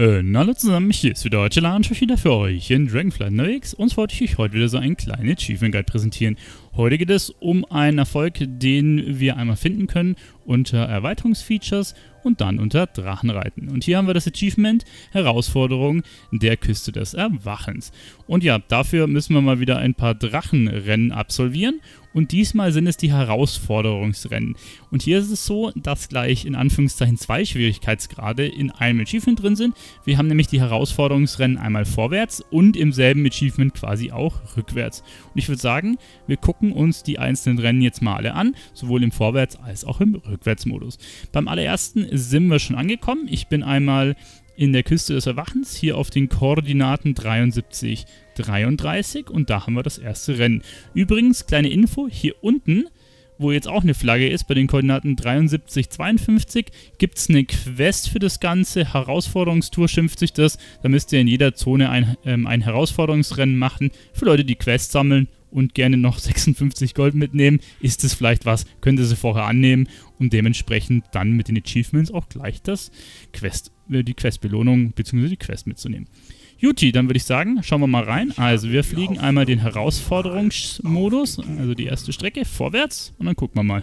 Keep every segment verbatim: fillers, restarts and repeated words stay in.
Und hallo zusammen, hier ist wieder Telar und wieder für euch in Dragonflight unterwegs und wollte ich euch heute wieder so einen kleinen Achievement Guide präsentieren. Heute geht es um einen Erfolg, den wir einmal finden können unter Erweiterungsfeatures und dann unter Drachenreiten. Und hier haben wir das Achievement Herausforderung der Küste des Erwachens. Und ja, dafür müssen wir mal wieder ein paar Drachenrennen absolvieren. Und diesmal sind es die Herausforderungsrennen. Und hier ist es so, dass gleich in Anführungszeichen zwei Schwierigkeitsgrade in einem Achievement drin sind. Wir haben nämlich die Herausforderungsrennen einmal vorwärts und im selben Achievement quasi auch rückwärts. Und ich würde sagen, wir gucken uns die einzelnen Rennen jetzt mal alle an, sowohl im Vorwärts- als auch im Rückwärtsmodus. Beim allerersten sind wir schon angekommen. Ich bin einmal in der Küste des Erwachens, hier auf den Koordinaten dreiundsiebzig, dreiunddreißig und da haben wir das erste Rennen. Übrigens, kleine Info, hier unten, wo jetzt auch eine Flagge ist, bei den Koordinaten dreiundsiebzig, zweiundfünfzig, gibt es eine Quest für das Ganze, Herausforderungstour schimpft sich das, da müsst ihr in jeder Zone ein, ähm, ein Herausforderungsrennen machen, für Leute, die Quests sammeln und gerne noch sechsundfünfzig Gold mitnehmen, ist es vielleicht was, könnt ihr sie vorher annehmen und dementsprechend dann mit den Achievements auch gleich das Quest, die Questbelohnung bzw. die Quest mitzunehmen. Juti, dann würde ich sagen, schauen wir mal rein. Also wir fliegen einmal den Herausforderungsmodus, also die erste Strecke, vorwärts und dann gucken wir mal.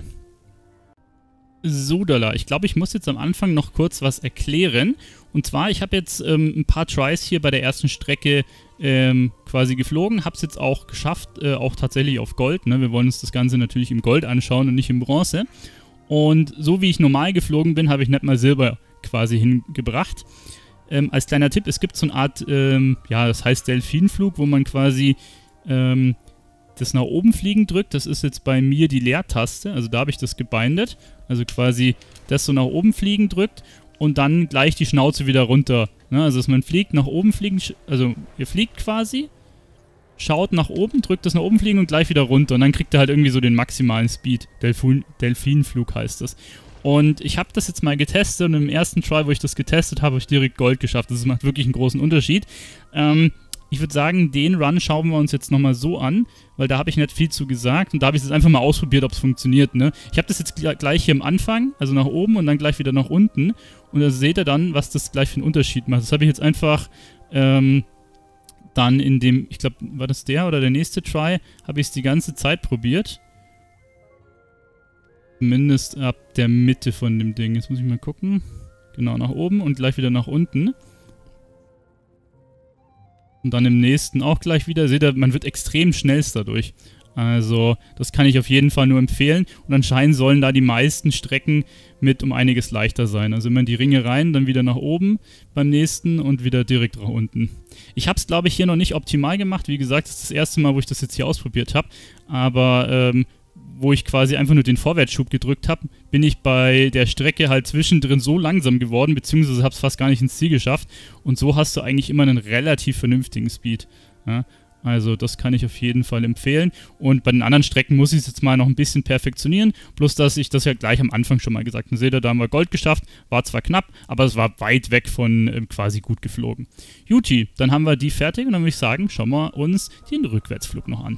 So, Dollar, ich glaube, ich muss jetzt am Anfang noch kurz was erklären. Und zwar, ich habe jetzt ähm, ein paar Tries hier bei der ersten Strecke ähm, quasi geflogen, habe es jetzt auch geschafft, äh, auch tatsächlich auf Gold. Ne? Wir wollen uns das Ganze natürlich im Gold anschauen und nicht im Bronze. Und so wie ich normal geflogen bin, habe ich nicht mal Silber quasi hingebracht. Ähm, als kleiner Tipp, es gibt so eine Art, ähm, ja, das heißt Delfinflug, wo man quasi ähm, das nach oben fliegen drückt. Das ist jetzt bei mir die Leertaste, also da habe ich das gebindet. Also quasi das so nach oben fliegen drückt und dann gleich die Schnauze wieder runter. Ne? Also dass man fliegt, nach oben fliegen, also ihr fliegt quasi, schaut nach oben, drückt das nach oben fliegen und gleich wieder runter. Und dann kriegt ihr halt irgendwie so den maximalen Speed. Delfin, Delfinflug heißt das. Und ich habe das jetzt mal getestet und im ersten Try, wo ich das getestet habe, habe ich direkt Gold geschafft. Das macht wirklich einen großen Unterschied. Ähm, ich würde sagen, den Run schauen wir uns jetzt nochmal so an, weil da habe ich nicht viel zu gesagt. Und da habe ich es jetzt einfach mal ausprobiert, ob es funktioniert. Ne? Ich habe das jetzt gleich hier am Anfang, also nach oben und dann gleich wieder nach unten. Und da seht ihr dann, was das gleich für einen Unterschied macht. Das habe ich jetzt einfach ähm, dann in dem, ich glaube, war das der oder der nächste Try, habe ich es die ganze Zeit probiert. Zumindest ab der Mitte von dem Ding. Jetzt muss ich mal gucken. Genau, nach oben und gleich wieder nach unten. Und dann im nächsten auch gleich wieder. Seht ihr, man wird extrem schnell dadurch. Also, das kann ich auf jeden Fall nur empfehlen. Und anscheinend sollen da die meisten Strecken mit um einiges leichter sein. Also immer in die Ringe rein, dann wieder nach oben beim nächsten und wieder direkt nach unten. Ich habe es, glaube ich, hier noch nicht optimal gemacht. Wie gesagt, das ist das erste Mal, wo ich das jetzt hier ausprobiert habe. Aber, ähm... wo ich quasi einfach nur den Vorwärtsschub gedrückt habe, bin ich bei der Strecke halt zwischendrin so langsam geworden, beziehungsweise habe es fast gar nicht ins Ziel geschafft. Und so hast du eigentlich immer einen relativ vernünftigen Speed. Ja, also das kann ich auf jeden Fall empfehlen. Und bei den anderen Strecken muss ich es jetzt mal noch ein bisschen perfektionieren. Bloß, dass ich das ja gleich am Anfang schon mal gesagt habe. Seht ihr, da haben wir Gold geschafft. War zwar knapp, aber es war weit weg von ähm, quasi gut geflogen. Juti, dann haben wir die fertig und dann würde ich sagen, schauen wir uns den Rückwärtsflug noch an.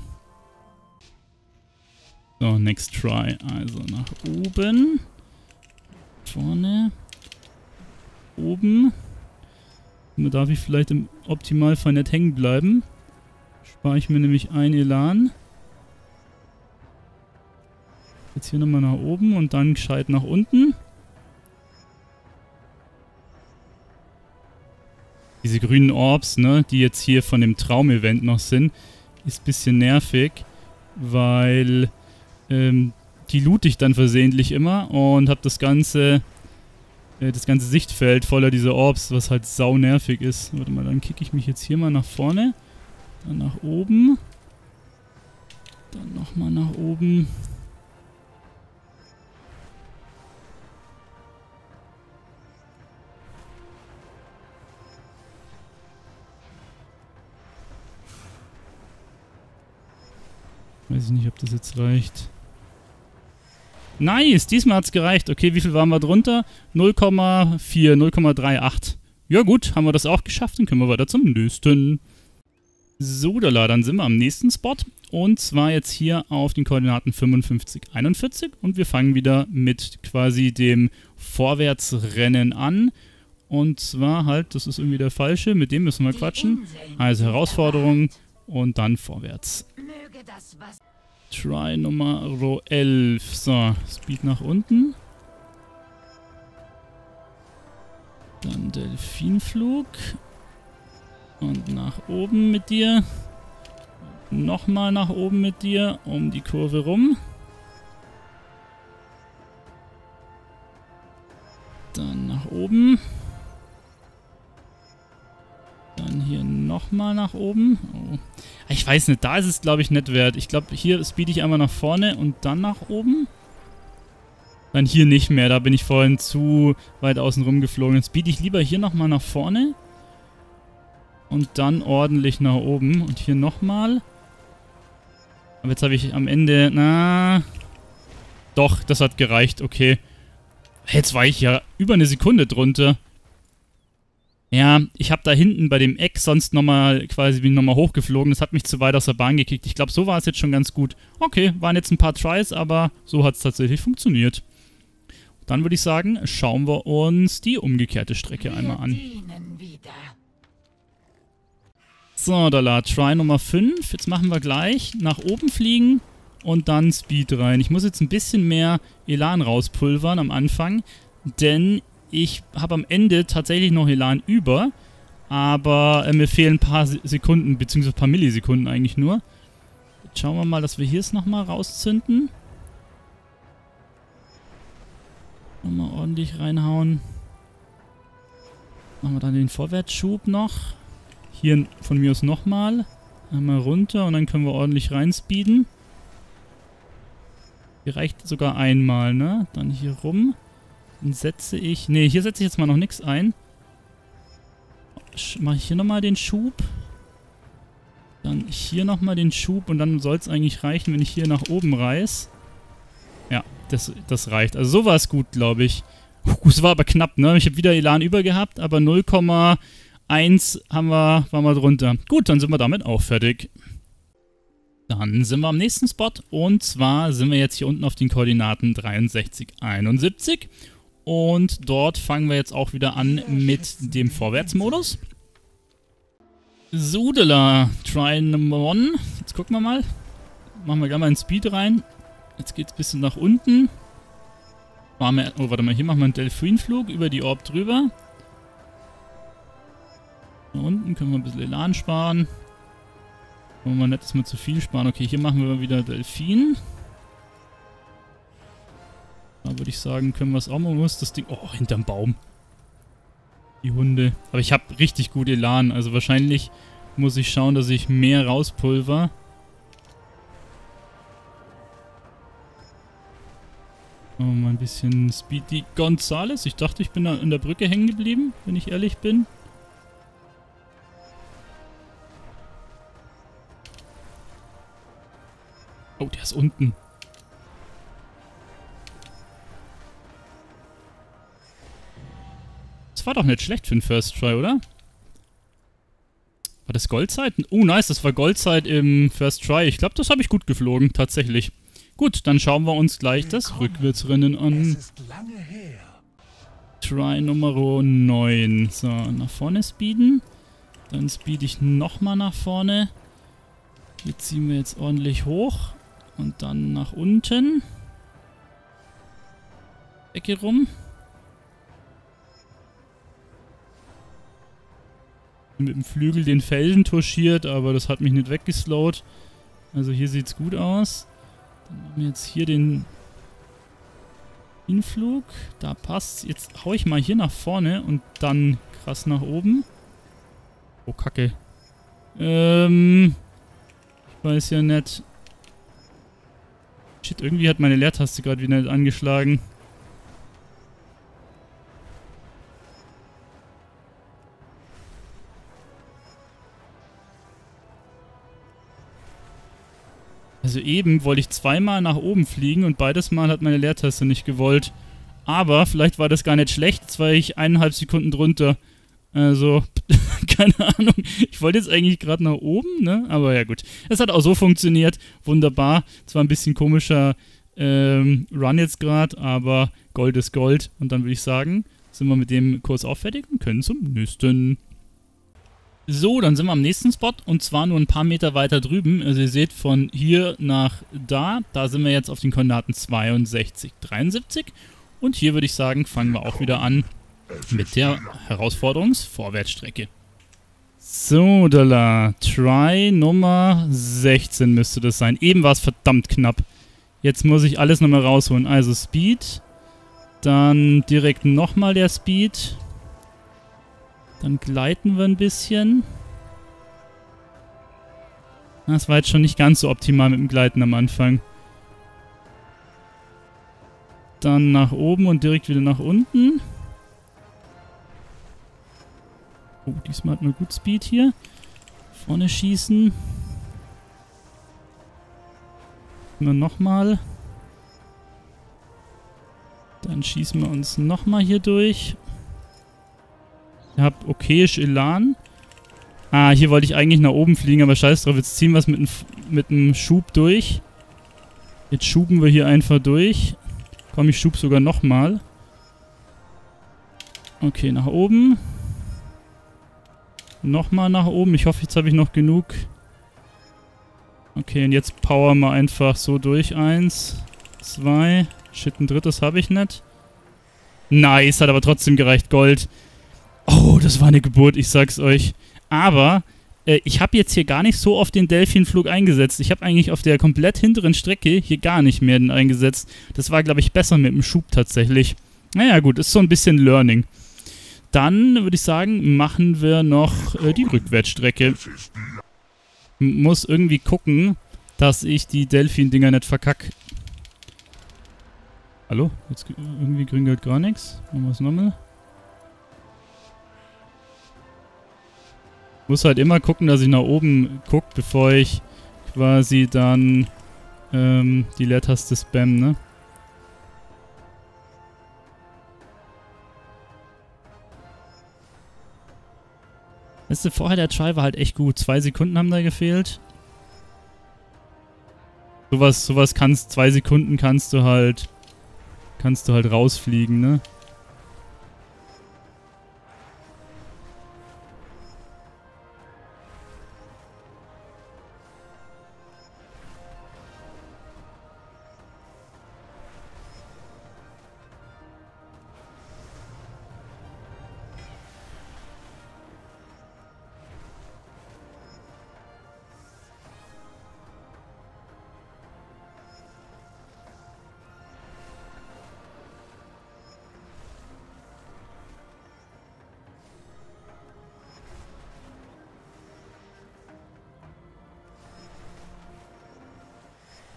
So, next try. Also nach oben. Vorne. Oben. Da darf ich vielleicht im Optimalfall nicht hängen bleiben. Spare ich mir nämlich ein Elan. Jetzt hier nochmal nach oben und dann gescheit nach unten. Diese grünen Orbs, ne, die jetzt hier von dem Traum-Event noch sind, ist ein bisschen nervig, weil die loote ich dann versehentlich immer und habe das ganze äh, das ganze Sichtfeld voller dieser Orbs, was halt sau nervig ist. Warte mal, dann kicke ich mich jetzt hier mal nach vorne, dann nach oben, dann nochmal nach oben. Weiß ich nicht, ob das jetzt reicht. Nice, diesmal hat es gereicht. Okay, wie viel waren wir drunter? null Komma vier, null Komma achtunddreißig. Ja gut, haben wir das auch geschafft, dann können wir weiter zum nächsten. So, da dann sind wir am nächsten Spot. Und zwar jetzt hier auf den Koordinaten fünfundfünfzig, einundvierzig. Und wir fangen wieder mit quasi dem Vorwärtsrennen an. Und zwar halt, das ist irgendwie der falsche, mit dem müssen wir quatschen. Also Herausforderung und dann vorwärts. Try Nummer elf. So, Speed nach unten. Dann Delfinflug. Und nach oben mit dir. Nochmal nach oben mit dir, um die Kurve rum. Dann nach oben. Dann hier nochmal nach oben. Oh. Ich weiß nicht, da ist es glaube ich nicht wert. Ich glaube, hier speede ich einmal nach vorne und dann nach oben. Dann hier nicht mehr, da bin ich vorhin zu weit außen rum geflogen. Jetzt speede ich lieber hier nochmal nach vorne. Und dann ordentlich nach oben. Und hier nochmal. Aber jetzt habe ich am Ende... Na... Doch, das hat gereicht. Okay. Jetzt war ich ja über eine Sekunde drunter. Ja, ich habe da hinten bei dem Eck sonst nochmal quasi bin nochmal hochgeflogen. Das hat mich zu weit aus der Bahn gekickt. Ich glaube, so war es jetzt schon ganz gut. Okay, waren jetzt ein paar Tries, aber so hat es tatsächlich funktioniert. Dann würde ich sagen, schauen wir uns die umgekehrte Strecke einmal an. So, Telar, Try Nummer fünf. Jetzt machen wir gleich nach oben fliegen und dann Speed rein. Ich muss jetzt ein bisschen mehr Elan rauspulvern am Anfang, denn ich habe am Ende tatsächlich noch Elan über, aber äh, mir fehlen ein paar Sekunden, beziehungsweise ein paar Millisekunden eigentlich nur. Jetzt schauen wir mal, dass wir hier es nochmal rauszünden. Nochmal ordentlich reinhauen. Machen wir dann den Vorwärtsschub noch. Hier von mir aus nochmal. Einmal runter und dann können wir ordentlich reinspeeden. Hier reicht sogar einmal, ne? Dann hier rum. Dann setze ich... Ne, hier setze ich jetzt mal noch nichts ein. Mache ich hier nochmal den Schub. Dann hier nochmal den Schub und dann soll es eigentlich reichen, wenn ich hier nach oben reiß. Ja, das, das reicht. Also so war es gut, glaube ich. Es war aber knapp, ne? Ich habe wieder Elan über gehabt, aber null, eins haben wir, waren wir drunter. Gut, dann sind wir damit auch fertig. Dann sind wir am nächsten Spot und zwar sind wir jetzt hier unten auf den Koordinaten dreiundsechzig, einundsiebzig und dort fangen wir jetzt auch wieder an mit dem Vorwärtsmodus. Sudela, Try Number eins. Jetzt gucken wir mal. Machen wir gleich mal einen Speed rein. Jetzt geht es ein bisschen nach unten. Machen wir, oh, warte mal, hier machen wir einen Delfinflug über die Orb drüber. Da unten können wir ein bisschen Elan sparen. Wollen wir nicht, dass wir zu viel sparen. Okay, hier machen wir wieder Delfin. Da würde ich sagen, können wir es auch mal muss. Das Ding... Oh, hinterm Baum. Die Hunde. Aber ich habe richtig gut Elan. Also wahrscheinlich muss ich schauen, dass ich mehr rauspulver. Oh, mal ein bisschen Speedy Gonzales. Ich dachte, ich bin da in der Brücke hängen geblieben, wenn ich ehrlich bin. Oh, der ist unten. Das war doch nicht schlecht für den First Try, oder? War das Goldzeit? Oh, nice, das war Goldzeit im First Try. Ich glaube, das habe ich gut geflogen, tatsächlich. Gut, dann schauen wir uns gleich das Rückwärtsrennen an. Try Nummer neun. So, nach vorne speeden. Dann speed ich nochmal nach vorne. Hier ziehen wir jetzt ordentlich hoch. Und dann nach unten. Ecke rum. Mit dem Flügel den Felsen touchiert, aber das hat mich nicht weggeslowt. Also hier sieht es gut aus. Dann machen wir jetzt hier den Influg. Da passt. Jetzt haue ich mal hier nach vorne und dann krass nach oben. Oh, Kacke. Ähm... Ich weiß ja nicht. Shit, irgendwie hat meine Leertaste gerade wieder nicht angeschlagen. Also eben wollte ich zweimal nach oben fliegen und beides Mal hat meine Leertaste nicht gewollt. Aber vielleicht war das gar nicht schlecht, jetzt war ich eineinhalb Sekunden drunter. Also, keine Ahnung. Ich wollte jetzt eigentlich gerade nach oben, ne? Aber ja gut. Es hat auch so funktioniert. Wunderbar. Zwar ein bisschen komischer ähm, Run jetzt gerade, aber Gold ist Gold. Und dann würde ich sagen, sind wir mit dem Kurs auch fertig und können zum nächsten. So, dann sind wir am nächsten Spot und zwar nur ein paar Meter weiter drüben. Also ihr seht von hier nach da, da sind wir jetzt auf den Koordinaten zweiundsechzig, dreiundsiebzig und hier würde ich sagen, fangen wir auch wieder an mit der Herausforderungsvorwärtsstrecke. So, Telar, Try Nummer sechzehn müsste das sein. Eben war es verdammt knapp. Jetzt muss ich alles nochmal rausholen. Also Speed, dann direkt nochmal der Speed. Dann gleiten wir ein bisschen. Das war jetzt schon nicht ganz so optimal mit dem Gleiten am Anfang. Dann nach oben und direkt wieder nach unten. Oh, diesmal hatten wir gut Speed hier. Vorne schießen. Nur nochmal. Dann schießen wir uns nochmal hier durch. Ich habe okayisch Elan. Ah, hier wollte ich eigentlich nach oben fliegen, aber scheiß drauf. Jetzt ziehen wir es mit, mit einem Schub durch. Jetzt schuben wir hier einfach durch. Komm, ich schub sogar nochmal. Okay, nach oben. Nochmal nach oben. Ich hoffe, jetzt habe ich noch genug. Okay, und jetzt powern wir einfach so durch. Eins, zwei. Shit, ein drittes habe ich nicht. Nice, hat aber trotzdem gereicht. Gold. Oh, das war eine Geburt, ich sag's euch. Aber äh, ich habe jetzt hier gar nicht so oft den Delfinflug eingesetzt. Ich habe eigentlich auf der komplett hinteren Strecke hier gar nicht mehr den eingesetzt. Das war, glaube ich, besser mit dem Schub tatsächlich. Naja, gut, ist so ein bisschen Learning. Dann würde ich sagen, machen wir noch äh, die Rückwärtsstrecke. Muss irgendwie gucken, dass ich die Delfin-Dinger nicht verkacke. Hallo? Jetzt irgendwie grün gehört gar nichts. Machen wir es nochmal. Muss halt immer gucken, dass ich nach oben gucke, bevor ich quasi dann ähm, die Leertaste spam, ne? Weißt du, vorher der Try war halt echt gut. Zwei Sekunden haben da gefehlt. Sowas, sowas kannst, zwei Sekunden kannst du halt, kannst du halt rausfliegen, ne?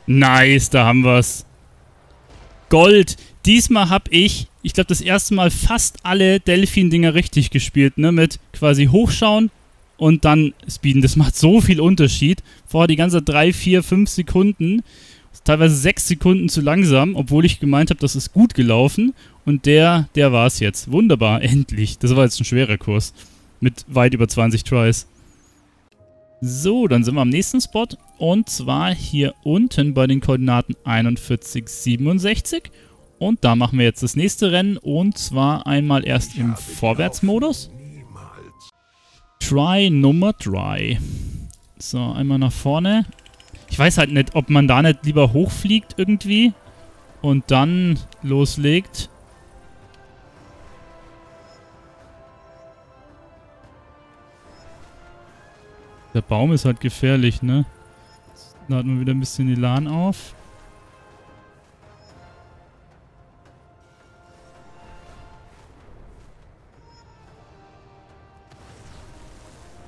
Nice, da haben wir's. Gold. Diesmal habe ich, ich glaube, das erste Mal fast alle Delfin-Dinger richtig gespielt, ne? Mit quasi hochschauen und dann speeden. Das macht so viel Unterschied. Vorher die ganze drei, vier, fünf Sekunden, teilweise sechs Sekunden zu langsam, obwohl ich gemeint habe, das ist gut gelaufen. Und der, der war's jetzt. Wunderbar, endlich. Das war jetzt ein schwerer Kurs. Mit weit über zwanzig Tries. So, dann sind wir am nächsten Spot und zwar hier unten bei den Koordinaten einundvierzig, siebenundsechzig und da machen wir jetzt das nächste Rennen und zwar einmal erst im Vorwärtsmodus. Try Nummer drei. So, einmal nach vorne. Ich weiß halt nicht, ob man da nicht lieber hochfliegt irgendwie und dann loslegt. Der Baum ist halt gefährlich, ne? Da hat man wieder ein bisschen Elan auf.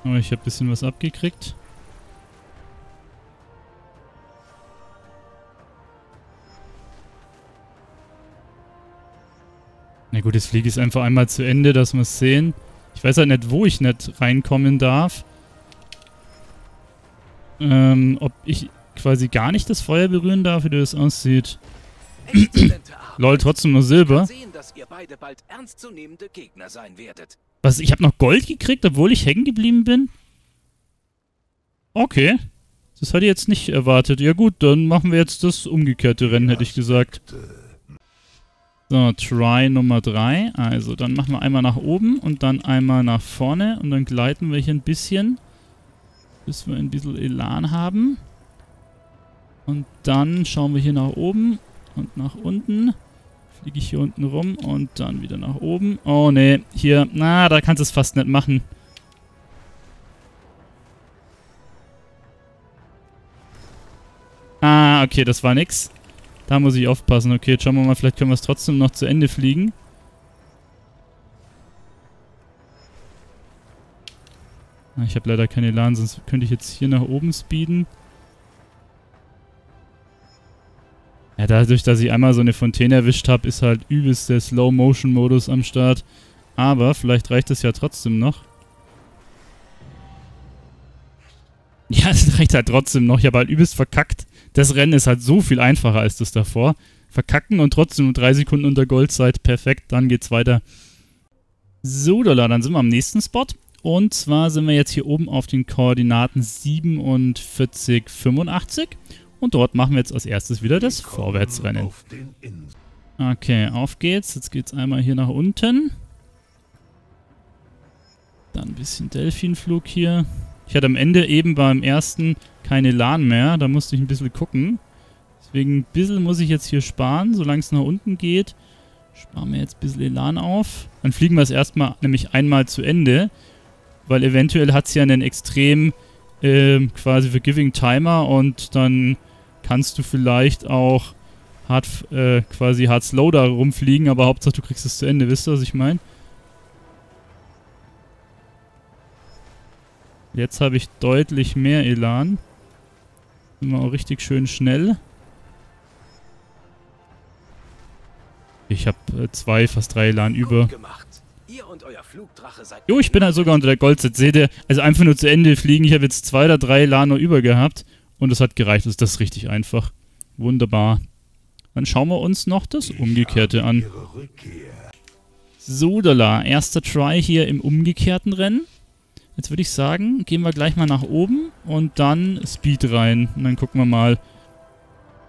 Aber ich habe ein bisschen was abgekriegt. Na gut, jetzt fliege ich es einfach einmal zu Ende, dass wir es sehen. Ich weiß halt nicht, wo ich nicht reinkommen darf. Ähm, ob ich quasi gar nicht das Feuer berühren darf, wie das aussieht. Lol, trotzdem nur Silber. Sehen, dass ihr beide bald ernstzunehmende Gegner sein werdet. Was? Ich habe noch Gold gekriegt, obwohl ich hängen geblieben bin? Okay. Das hatte ich jetzt nicht erwartet. Ja gut, dann machen wir jetzt das umgekehrte Rennen, hätte ich gesagt. So, Try Nummer drei. Also, dann machen wir einmal nach oben und dann einmal nach vorne und dann gleiten wir hier ein bisschen, bis wir ein bisschen Elan haben. Und dann schauen wir hier nach oben und nach unten. Fliege ich hier unten rum und dann wieder nach oben. Oh, ne, hier, na, da kannst du es fast nicht machen. Ah, okay, das war nix. Da muss ich aufpassen. Okay, jetzt schauen wir mal, vielleicht können wir es trotzdem noch zu Ende fliegen. Ich habe leider keine Elan, sonst könnte ich jetzt hier nach oben speeden. Ja, dadurch, dass ich einmal so eine Fontäne erwischt habe, ist halt übelst der Slow-Motion-Modus am Start. Aber vielleicht reicht es ja trotzdem noch. Ja, es reicht halt trotzdem noch. Ich habe halt übelst verkackt. Das Rennen ist halt so viel einfacher als das davor. Verkacken und trotzdem um drei Sekunden unter Goldzeit. Perfekt, dann geht's weiter. So, Dollar, dann sind wir am nächsten Spot. Und zwar sind wir jetzt hier oben auf den Koordinaten siebenundvierzig, fünfundachtzig. Und dort machen wir jetzt als erstes wieder das Vorwärtsrennen. Okay, auf geht's. Jetzt geht's einmal hier nach unten. Dann ein bisschen Delfinflug hier. Ich hatte am Ende eben beim ersten keine Elan mehr. Da musste ich ein bisschen gucken. Deswegen ein bisschen muss ich jetzt hier sparen, solange es nach unten geht. Sparen wir jetzt ein bisschen Elan auf. Dann fliegen wir es erstmal nämlich einmal zu Ende. Weil eventuell hat es ja einen extrem äh, quasi Forgiving Timer und dann kannst du vielleicht auch hart, äh, quasi hart slow da rumfliegen, aber Hauptsache du kriegst es zu Ende, wisst ihr, was ich meine? Jetzt habe ich deutlich mehr Elan. Sind wir auch richtig schön schnell. Ich habe äh, zwei, fast drei Elan über. Ihr und euer Flugdrache seid jo, ich bin halt sogar unter der Goldzeit. Seht ihr, also einfach nur zu Ende fliegen. Ich habe jetzt zwei oder drei Elan nur über gehabt. Und es hat gereicht. Also das ist richtig einfach. Wunderbar. Dann schauen wir uns noch das Umgekehrte an. So, Dollar. Erster Try hier im umgekehrten Rennen. Jetzt würde ich sagen, gehen wir gleich mal nach oben und dann Speed rein. Und dann gucken wir mal.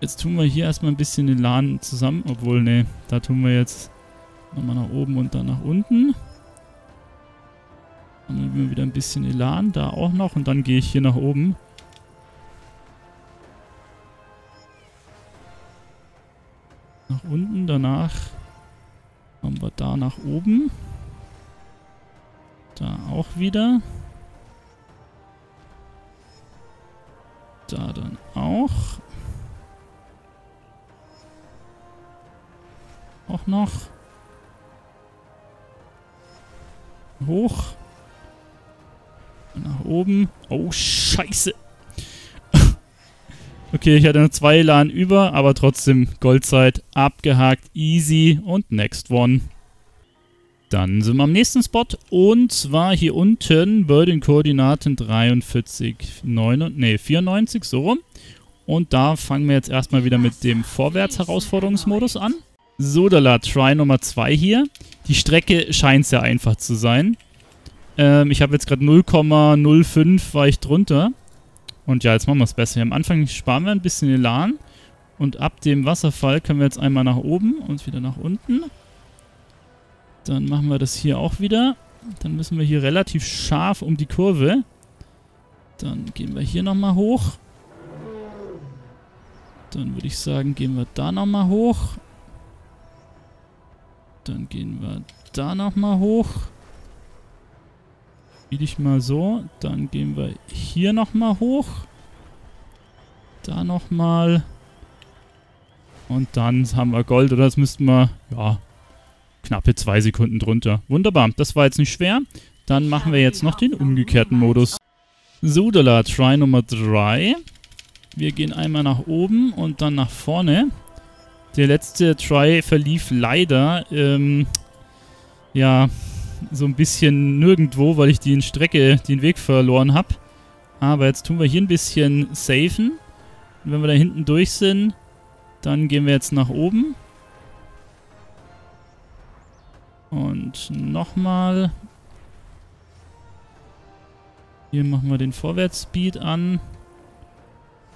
Jetzt tun wir hier erstmal ein bisschen den Elan zusammen. Obwohl, ne, da tun wir jetzt nochmal nach oben und dann nach unten. Und dann nehmen wir wieder ein bisschen Elan, da auch noch. Und dann gehe ich hier nach oben. Nach unten, danach kommen wir da nach oben. Da auch wieder. Da dann auch. Auch noch. Hoch. Nach oben. Oh, scheiße. Okay, ich hatte noch zwei Elan über, aber trotzdem Goldzeit abgehakt. Easy und next one. Dann sind wir am nächsten Spot und zwar hier unten bei den Koordinaten dreiundvierzig, neunundneunzig, nee, vierundneunzig, so rum. Und da fangen wir jetzt erstmal wieder mit dem Vorwärts-Herausforderungsmodus an. So, Dollar, Try Nummer zwei hier. Die Strecke scheint sehr einfach zu sein. Ähm, ich habe jetzt gerade null Komma null fünf war ich drunter. Und ja, jetzt machen wir es besser. Am Anfang sparen wir ein bisschen Elan. Und ab dem Wasserfall können wir jetzt einmal nach oben und wieder nach unten. Dann machen wir das hier auch wieder. Dann müssen wir hier relativ scharf um die Kurve. Dann gehen wir hier nochmal hoch. Dann würde ich sagen, gehen wir da nochmal hoch. Dann gehen wir da nochmal hoch. Spiel ich mal so. Dann gehen wir hier nochmal hoch. Da nochmal. Und dann haben wir Gold, oder? Das müssten wir, ja, knappe zwei Sekunden drunter. Wunderbar, das war jetzt nicht schwer. Dann machen wir jetzt noch den umgekehrten Modus. So, Dollar, Try Nummer drei. Wir gehen einmal nach oben und dann nach vorne. Der letzte Try verlief leider, ähm, ja, so ein bisschen nirgendwo, weil ich die Strecke, den Weg verloren habe. Aber jetzt tun wir hier ein bisschen safen. Und wenn wir da hinten durch sind, dann gehen wir jetzt nach oben. Und nochmal. Hier machen wir den Vorwärtsspeed an.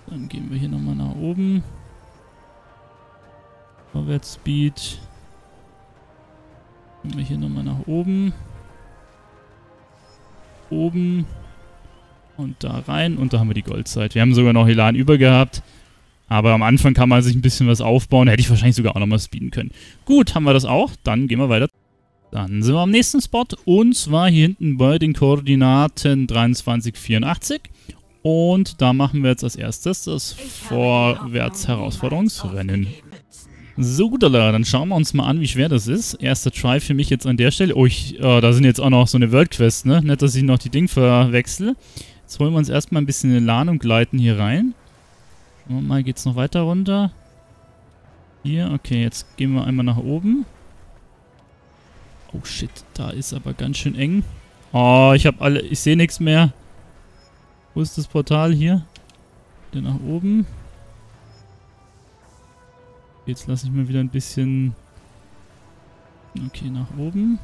Dann gehen wir hier nochmal nach oben. Vorwärtsspeed. Gehen wir hier nochmal nach oben. Oben. Und da rein. Und da haben wir die Goldzeit. Wir haben sogar noch Elan über gehabt. Aber am Anfang kann man sich ein bisschen was aufbauen. Da hätte ich wahrscheinlich sogar auch nochmal speeden können. Gut, haben wir das auch. Dann gehen wir weiter. Dann sind wir am nächsten Spot. Und zwar hier hinten bei den Koordinaten dreiundzwanzig, vierundachtzig. Und da machen wir jetzt als erstes das Vorwärts-Herausforderungsrennen. So, gut, dann schauen wir uns mal an, wie schwer das ist. Erster Try für mich jetzt an der Stelle. Oh, ich, äh, da sind jetzt auch noch so eine World Quest, ne? Nicht, dass ich noch die Dinge verwechsel. Jetzt holen wir uns erstmal ein bisschen Elan und gleiten hier rein. Schauen wir mal, geht's noch weiter runter? Hier, okay, jetzt gehen wir einmal nach oben. Oh shit, da ist aber ganz schön eng. Oh, ich hab alle, ich sehe nichts mehr. Wo ist das Portal hier? Wieder nach oben. Jetzt lasse ich mal wieder ein bisschen... Okay, nach oben.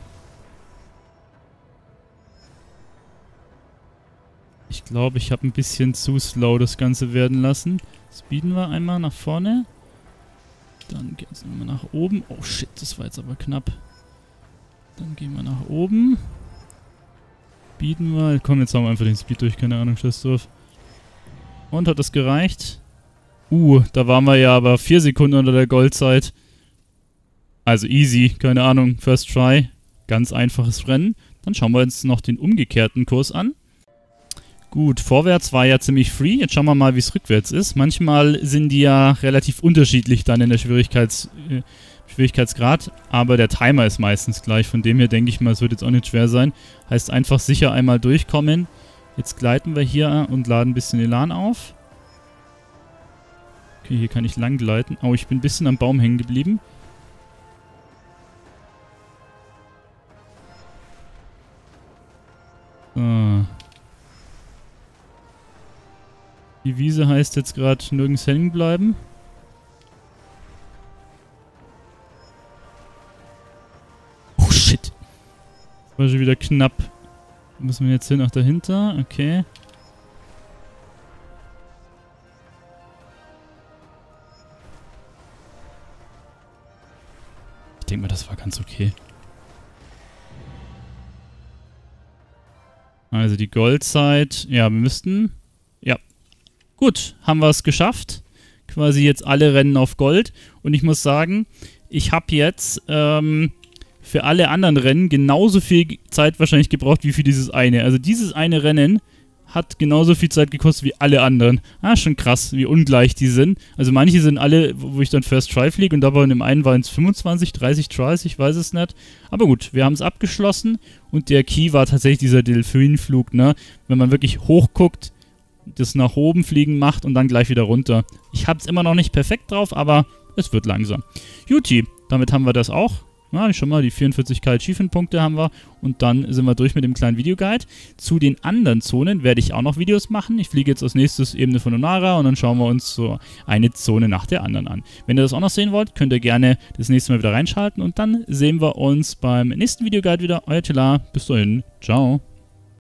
Ich glaube, ich habe ein bisschen zu slow das Ganze werden lassen. Speeden wir einmal nach vorne. Dann gehen wir nochmal nach oben. Oh shit, das war jetzt aber knapp. Dann gehen wir nach oben. Speeden wir... Komm, jetzt haben wir einfach den Speed durch, keine Ahnung, scheiß drauf. Und hat das gereicht? Uh, da waren wir ja aber vier Sekunden unter der Goldzeit. Also easy, keine Ahnung, first try. Ganz einfaches Rennen. Dann schauen wir uns noch den umgekehrten Kurs an. Gut, vorwärts war ja ziemlich free. Jetzt schauen wir mal, wie es rückwärts ist. Manchmal sind die ja relativ unterschiedlich dann in der Schwierigkeits, äh, Schwierigkeitsgrad. Aber der Timer ist meistens gleich. Von dem her denke ich mal, es wird jetzt auch nicht schwer sein. Heißt einfach sicher einmal durchkommen. Jetzt gleiten wir hier und laden ein bisschen Elan auf. Okay, hier kann ich lang gleiten. Oh, ich bin ein bisschen am Baum hängen geblieben. Ah. Die Wiese heißt jetzt gerade nirgends hängen bleiben. Oh shit. Das war schon wieder knapp. Wo müssen wir jetzt hin? Ach, dahinter. Okay. Ich denke mal, das war ganz okay. Also die Goldzeit. Ja, wir müssten... Ja. Gut, haben wir es geschafft. Quasi jetzt alle Rennen auf Gold. Und ich muss sagen, ich habe jetzt ähm, für alle anderen Rennen genauso viel Zeit wahrscheinlich gebraucht wie für dieses eine. Also dieses eine Rennen hat genauso viel Zeit gekostet wie alle anderen. Ah, schon krass, wie ungleich die sind. Also manche sind alle, wo ich dann First Try fliege und dabei in dem einen waren es fünfundzwanzig, dreißig Tries, ich weiß es nicht. Aber gut, wir haben es abgeschlossen und der Key war tatsächlich dieser Delfinflug, ne? Wenn man wirklich hochguckt, das nach oben fliegen macht und dann gleich wieder runter. Ich habe es immer noch nicht perfekt drauf, aber es wird langsam. Juti, damit haben wir das auch. Ja, schon mal die vierundvierzig K Achievement-Punkte haben wir. Und dann sind wir durch mit dem kleinen Videoguide. Zu den anderen Zonen werde ich auch noch Videos machen. Ich fliege jetzt als nächstes Ebene von Onara und dann schauen wir uns so eine Zone nach der anderen an. Wenn ihr das auch noch sehen wollt, könnt ihr gerne das nächste Mal wieder reinschalten. Und dann sehen wir uns beim nächsten Videoguide wieder. Euer Telar. Bis dahin. Ciao.